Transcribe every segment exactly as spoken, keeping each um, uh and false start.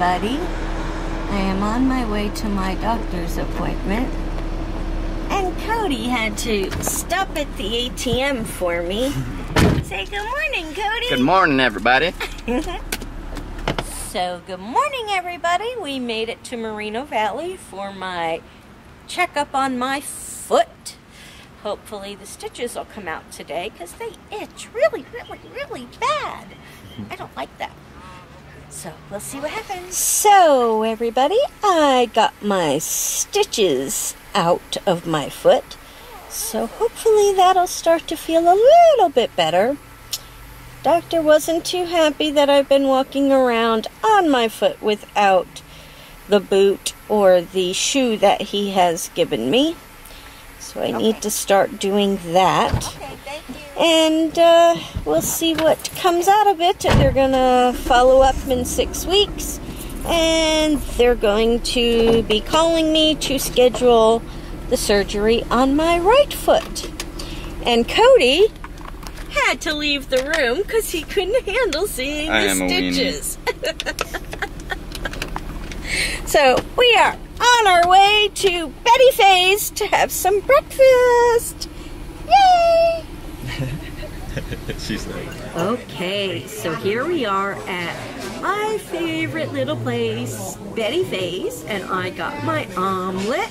everybody. I am on my way to my doctor's appointment. And Cody had to stop at the A T M for me. Say good morning, Cody. Good morning, everybody. So, good morning, everybody. We made it to Moreno Valley for my checkup on my foot. Hopefully the stitches will come out today because they itch really, really, really bad. I don't like that. So, we'll see what happens. So, everybody, I got my stitches out of my foot. So, hopefully that'll start to feel a little bit better. Doctor wasn't too happy that I've been walking around on my foot without the boot or the shoe that he has given me. So, I okay. need to start doing that. Okay, thank you. And uh, we'll see what comes out of it. They're going to follow up in six weeks. And they're going to be calling me to schedule the surgery on my right foot. And Cody had to leave the room because he couldn't handle seeing I the stitches. So we are on our way to Betty Faye's to have some breakfast. Yay! She's like, okay, so here we are at my favorite little place, Betty Faye's, and I got my omelet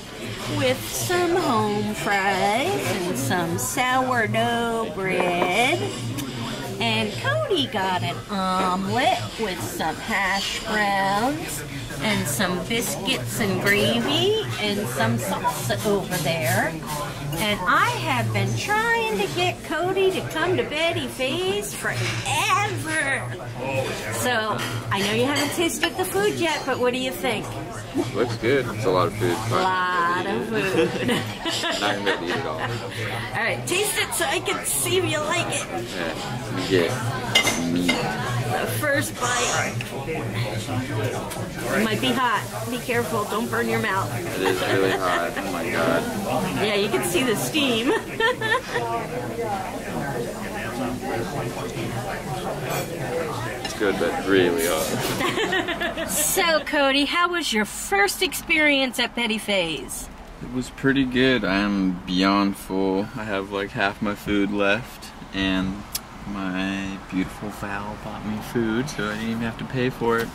with some home fries and some sourdough bread. And Cody got an omelet with some hash browns and some biscuits and gravy and some salsa over there. And I have been trying to get Cody to come to Betty Faye's forever. So, I know you haven't tasted the food yet, but what do you think? Looks good. It's a lot of food. A lot of food. Not going to get to eat it all. Alright, taste it so I can see if you like it. Yeah. yeah. The first bite. It might be hot. Be careful. Don't burn your mouth. It is really hot. Oh my god. Yeah, you can see the steam. It's good, but really hot. So, Cody, how was your first experience at Betty Faye's? It was pretty good. I am beyond full. I have like half my food left, and my beautiful Val bought me food, so I didn't even have to pay for it.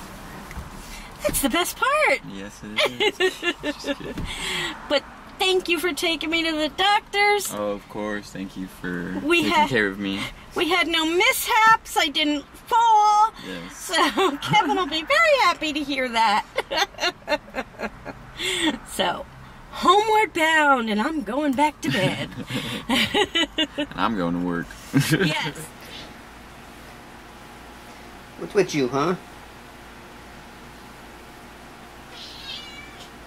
That's the best part! Yes, it is. But thank you for taking me to the doctor's. Oh, of course. Thank you for we taking had, care of me. We had no mishaps. I didn't fall. Yes. So Kevin will be very happy to hear that. So, homeward bound, and I'm going back to bed. And I'm going to work. Yes. What's with you, huh?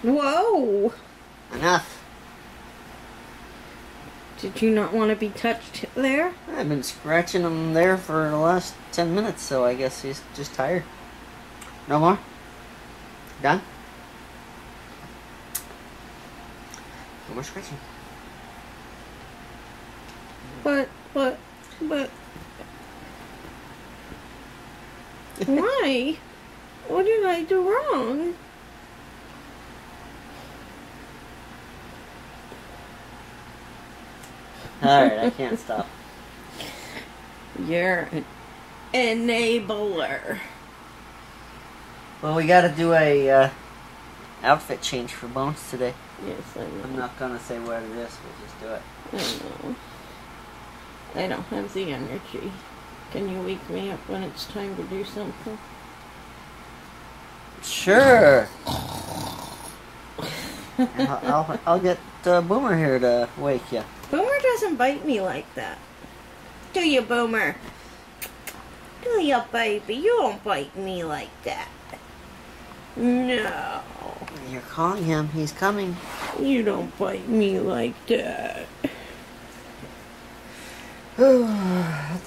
Whoa. Enough. Did you not want to be touched there? I've been scratching him there for the last ten minutes, so I guess he's just tired. No more? Done? No more scratching. But, but, but... Why? What did I do wrong? Alright, I can't stop. You're an enabler. Well, we gotta do a uh, outfit change for Bones today. Yes, I know. I'm not gonna say what it is, we'll just do it. I know. I don't have the energy. Can you wake me up when it's time to do something? Sure! I'll, I'll, I'll get uh, Boomer here to wake you. Boomer doesn't bite me like that. Do you, Boomer? Do you, baby? You don't bite me like that. No. You're calling him. He's coming. You don't bite me like that.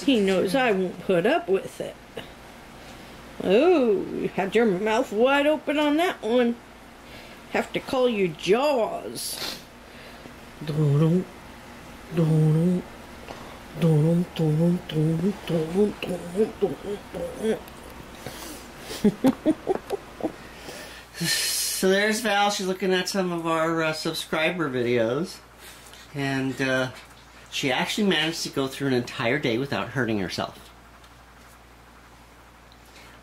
He knows I won't put up with it. Oh, you had your mouth wide open on that one. Have to call you Jaws. Don't. Dun dun dun dun dun dun dun dun. So there's Val. She's looking at some of our uh, subscriber videos. And uh, she actually managed to go through an entire day without hurting herself.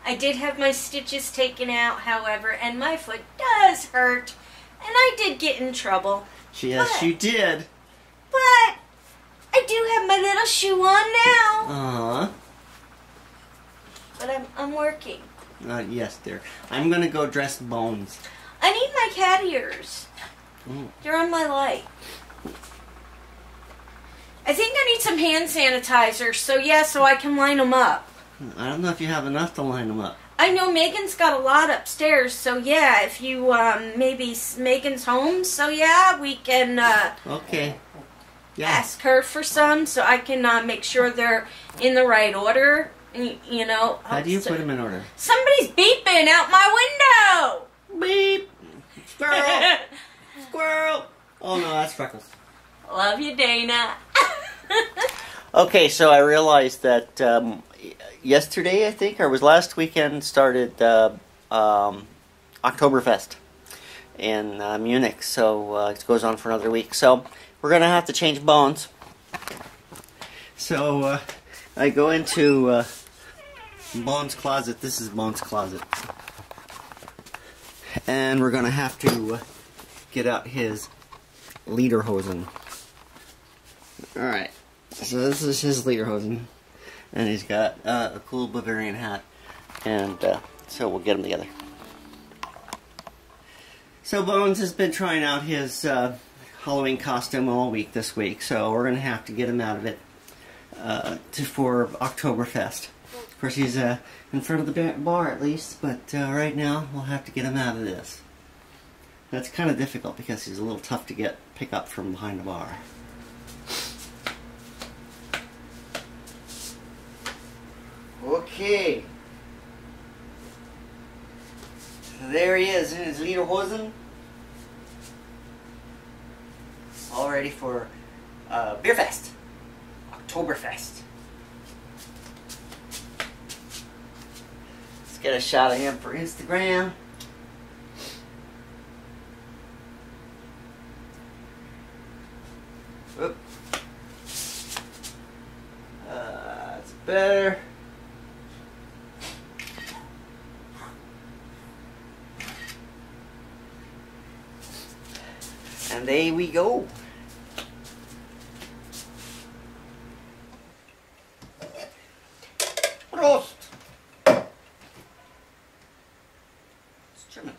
I did have my stitches taken out, however, and my foot does hurt. And I did get in trouble. Yes, but, you did. But I do have my little shoe on now. Uh-huh. But I'm, I'm working. Uh, yes, dear. I'm going to go dress Bones. I need my cat ears. Mm. They're on my light. I think I need some hand sanitizer, so yeah, so I can line them up. I don't know if you have enough to line them up. I know Megan's got a lot upstairs, so yeah, if you, um, maybe Megan's home, so yeah, we can, uh, okay. Yeah. Ask her for some, so I can uh, make sure they're in the right order. You know. How do you put them in order? Somebody's beeping out my window! Beep! Squirrel! Squirrel! Oh no, that's Freckles. Love you, Dana. Okay, so I realized that um, yesterday, I think, or was last weekend, started uh, um, Oktoberfest in uh, Munich. So uh, it goes on for another week. So we're going to have to change Bones. So uh, I go into uh, Bones' closet. This is Bones' closet. And we're going to have to uh, get out his Lederhosen. Alright, so this is his Lederhosen, and he's got uh, a cool Bavarian hat, and uh, so we'll get them together. So Bones has been trying out his uh, Halloween costume all week this week, so we're going to have to get him out of it uh, to, for Oktoberfest. Of course, he's uh, in front of the bar at least, but uh, right now we'll have to get him out of this. That's kind of difficult because he's a little tough to get pick up from behind the bar. Okay, so there he is in his Lederhosen, all ready for uh, Beerfest, Oktoberfest. Let's get a shot of him for Instagram. Oop. Uh, that's better. And there we go. Prost! It's German.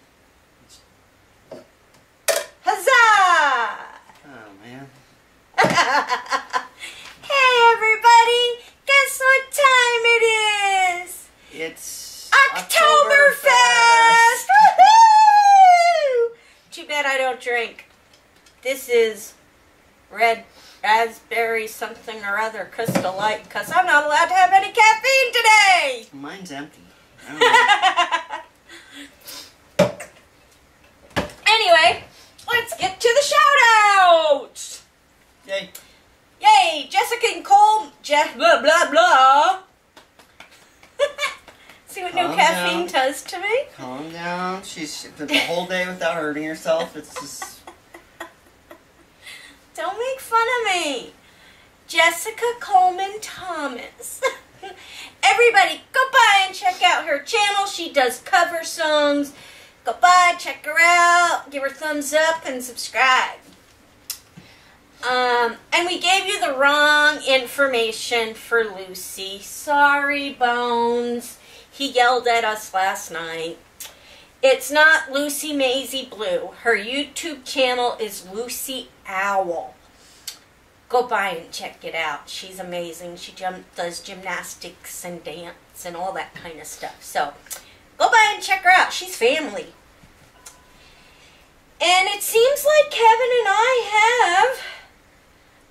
Huzzah! Oh, man. Hey, everybody! Guess what time it is? It's Oktoberfest! Woohoo! Too bad I don't drink. This is red raspberry something or other crystal light because I'm not allowed to have any caffeine today. Mine's empty. I don't know. Anyway, let's get to the shout-outs. Yay. Yay, Jessica and Cole, Je blah, blah, blah. See what Calm no caffeine down. does to me? Calm down. She's been the whole day without hurting herself. It's just... Don't make fun of me. Jessica Coleman Thomas. Everybody, go by and check out her channel. She does cover songs. Go by, check her out, give her thumbs up, and subscribe. Um, and we gave you the wrong information for Lucy. Sorry, Bones. He yelled at us last night. It's not Lucy Maisie Blue. Her YouTube channel is Lucy Owl. Go by and check it out. She's amazing. She does gymnastics and dance and all that kind of stuff. So go by and check her out. She's family. And it seems like Kevin and I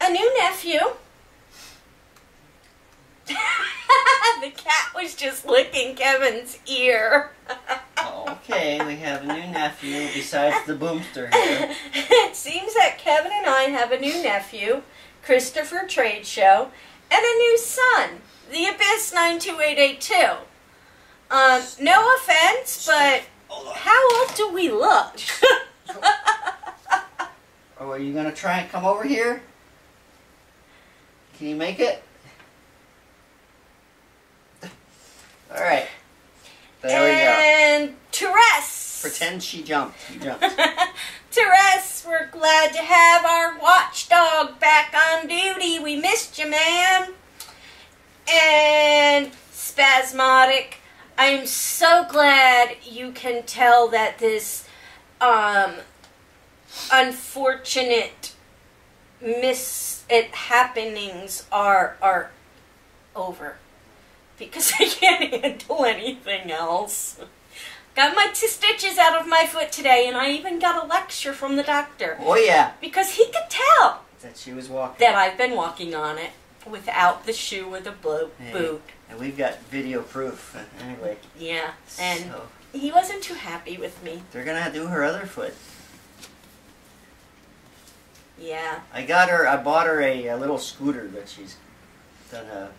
have a new nephew. The cat was just licking Kevin's ear. Okay, we have a new nephew besides the boomster here. It seems that Kevin and I have a new nephew, Christopher Trade Show, and a new son, The Abyss nine two eight eight two. Um, no offense, but How else do we look? Oh, are you going to try and come over here? Can you make it? All right. There and we go. And Therese. Pretend she jumped. She jumped. Therese, we're glad to have our watchdog back on duty. We missed you, man. And Spasmodic, I'm so glad you can tell that this um, unfortunate mis it happenings are are over, because I can't handle anything else. Got my two stitches out of my foot today, and I even got a lecture from the doctor. Oh yeah, because he could tell that she was walking. That I've been walking on it without the shoe or the boot. Hey. And we've got video proof. Anyway. Yeah, and so, he wasn't too happy with me. They're gonna do her other foot. Yeah. I got her. I bought her a, a little scooter that she's done a.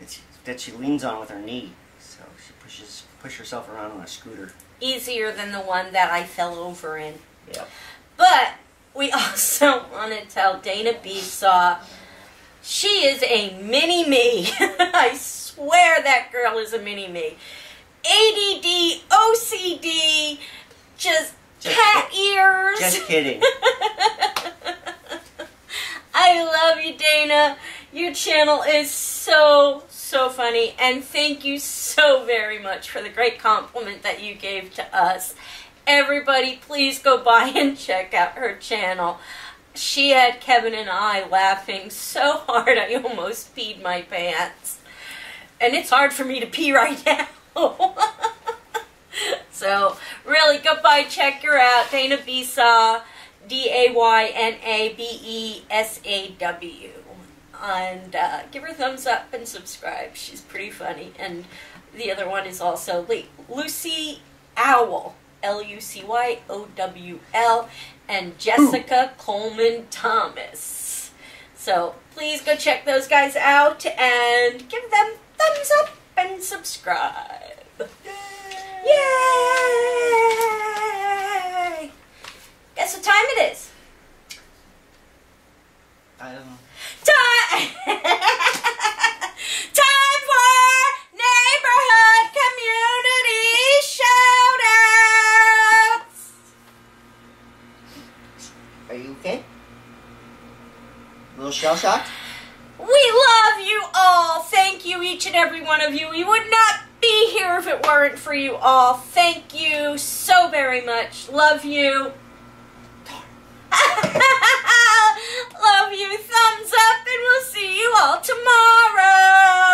It's, that she leans on with her knee, so she pushes push herself around on a scooter. Easier than the one that I fell over in. Yeah. But we also want to tell Dana Besaw. She is a mini-me. I swear that girl is a mini-me. A D D, O C D, just, just cat ears. Just kidding. I love you, Dana. Your channel is so, so funny. And thank you so very much for the great compliment that you gave to us. Everybody, please go by and check out her channel. She had Kevin and I laughing so hard I almost peed my pants. And it's hard for me to pee right now. So, really, goodbye. Check her out. Dana Besaw, D A Y N A B E S A W. And uh, give her a thumbs up and subscribe. She's pretty funny. And the other one is also Lucy Owl. L U C Y O W L, and Jessica Coleman Thomas. So please go check those guys out and give them thumbs up and subscribe. Yay! Yay! Guess what time it is? I don't know. Time! Time for Neighborhood Community Showdown! Are you okay? A little shell-shocked? We love you all. Thank you, each and every one of you. We would not be here if it weren't for you all. Thank you so very much. Love you. Love you. Thumbs up, and we'll see you all tomorrow.